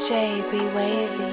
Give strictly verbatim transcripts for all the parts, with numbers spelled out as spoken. Jaybewavy.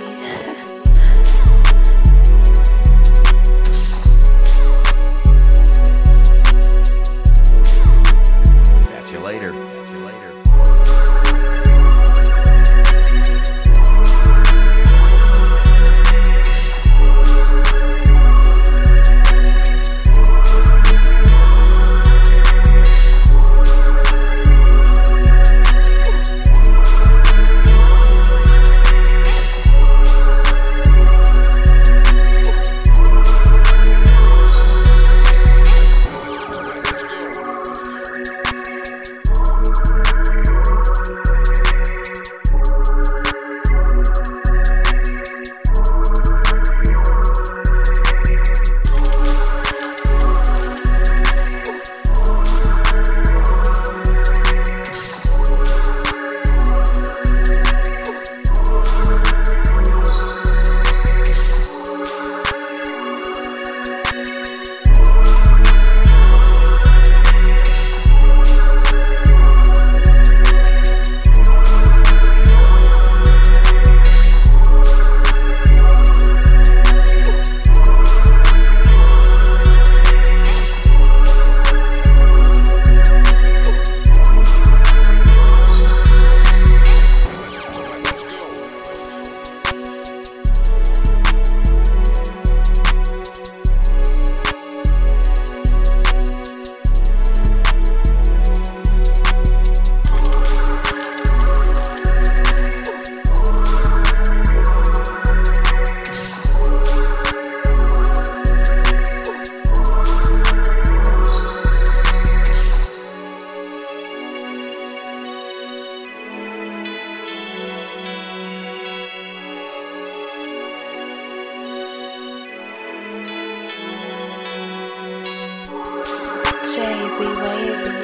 Jaybewavy.